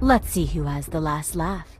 Let's see who has the last laugh.